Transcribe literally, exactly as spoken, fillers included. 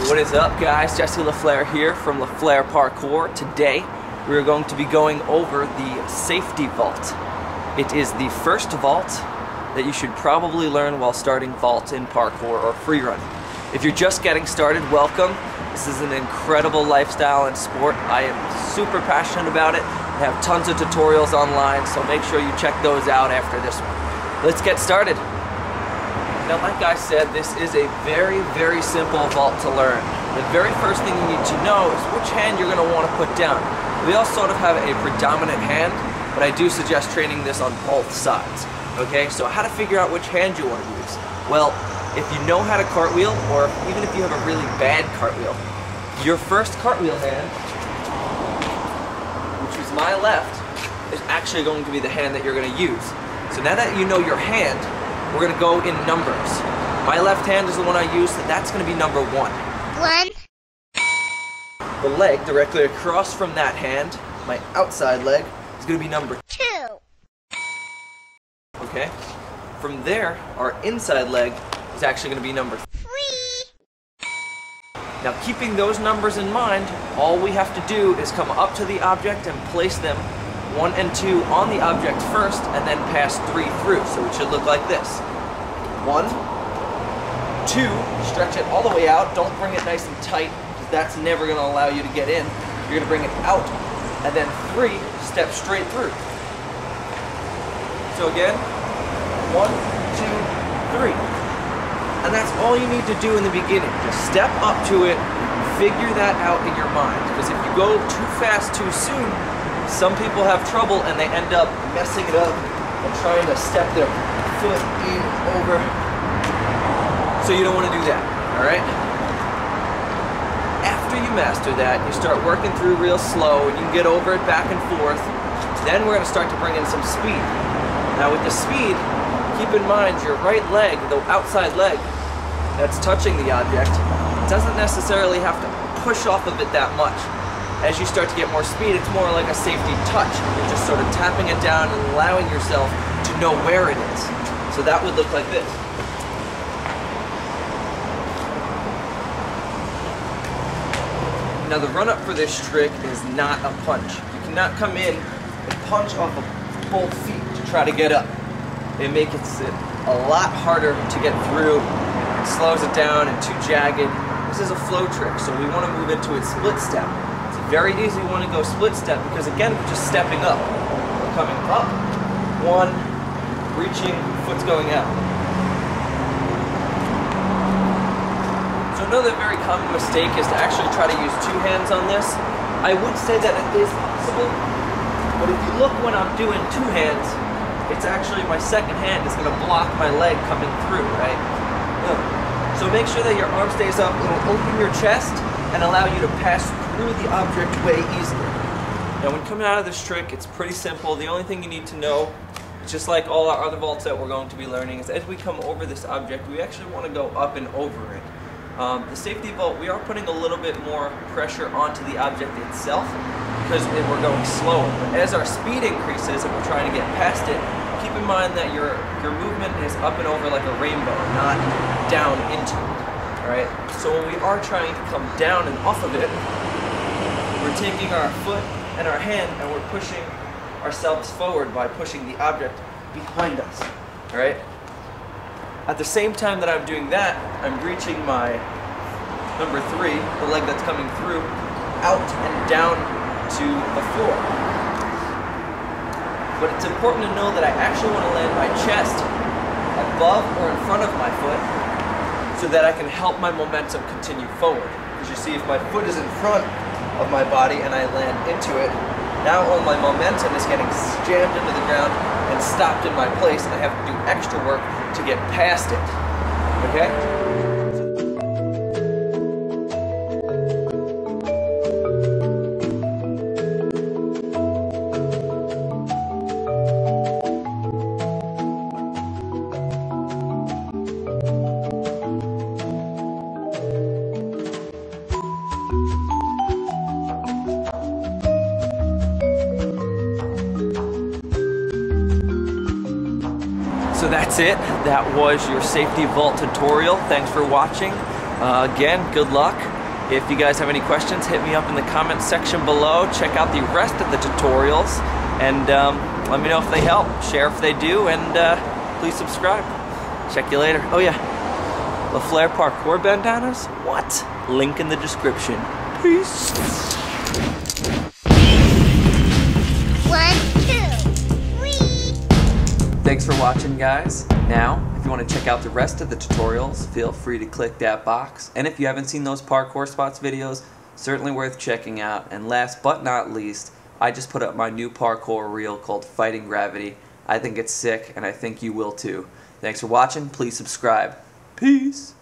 What is up, guys? Jesse La Flair here from La Flair Parkour. Today we are going to be going over the safety vault. It is the first vault that you should probably learn while starting vault in parkour or free running. If you're just getting started, welcome. This is an incredible lifestyle and sport. I am super passionate about it. I have tons of tutorials online, so make sure you check those out after this one. Let's get started. Now, like I said, this is a very, very simple vault to learn. The very first thing you need to know is which hand you're going to want to put down. We all sort of have a predominant hand, but I do suggest training this on both sides. Okay, so how to figure out which hand you want to use? Well, if you know how to cartwheel, or even if you have a really bad cartwheel, your first cartwheel hand, which is my left, is actually going to be the hand that you're going to use. So now that you know your hand, we're gonna go in numbers. My left hand is the one I use, so that's gonna be number one. One. The leg directly across from that hand, my outside leg, is gonna be number two. Okay. From there, our inside leg is actually gonna be number three. Now, keeping those numbers in mind, all we have to do is come up to the object and place them one and two on the object first, and then pass three through, so it should look like this. One, two, stretch it all the way out, don't bring it nice and tight, because that's never gonna allow you to get in. You're gonna bring it out, and then three, step straight through. So again, one, two, three. And that's all you need to do in the beginning. Just step up to it, figure that out in your mind, because if you go too fast too soon, some people have trouble and they end up messing it up and trying to step their foot in over. So you don't want to do that, all right? After you master that, you start working through real slow and you can get over it back and forth. Then we're going to start to bring in some speed. Now with the speed, keep in mind your right leg, the outside leg that's touching the object, doesn't necessarily have to push off of it that much. As you start to get more speed, it's more like a safety touch. You're just sort of tapping it down and allowing yourself to know where it is. So that would look like this. Now the run-up for this trick is not a punch. You cannot come in and punch off of both feet to try to get up. It makes it a lot harder to get through. It slows it down and too jagged. This is a flow trick, so we want to move into its split step. Very easy one to go split step because, again, we're just stepping up. We're coming up, one, reaching, foot's going out. So another very common mistake is to actually try to use two hands on this. I would say that it is possible, but if you look when I'm doing two hands, it's actually my second hand is going to block my leg coming through, right? So make sure that your arm stays up. It'll open your chest and allow you to pass through the object way easier. Now when coming out of this trick, it's pretty simple. The only thing you need to know, just like all our other vaults that we're going to be learning, is as we come over this object, we actually want to go up and over it. Um, the safety vault, we are putting a little bit more pressure onto the object itself because we're going slower. But as our speed increases and we're trying to get past it, keep in mind that your, your movement is up and over like a rainbow, not down into it. All right? So when we are trying to come down and off of it, we're taking our foot and our hand and we're pushing ourselves forward by pushing the object behind us, all right? At the same time that I'm doing that, I'm reaching my number three, the leg that's coming through, out and down to the floor. But it's important to know that I actually want to land my chest above or in front of my foot so that I can help my momentum continue forward. Because you see, if my foot is in front of my body and I land into it, now all my momentum is getting jammed into the ground and stopped in my place, and I have to do extra work to get past it, okay? So that's it. That was your safety vault tutorial. Thanks for watching. Uh, again, good luck. If you guys have any questions, hit me up in the comments section below. Check out the rest of the tutorials and um, let me know if they help. Share if they do, and uh, please subscribe. Check you later. Oh yeah, La Flair Parkour bandanas? What? Link in the description. Peace. Thanks for watching, guys. Now, if you want to check out the rest of the tutorials, feel free to click that box. And if you haven't seen those parkour spots videos, certainly worth checking out. And last but not least, I just put up my new parkour reel called Fighting Gravity. I think it's sick, and I think you will too. Thanks for watching. Please subscribe. Peace.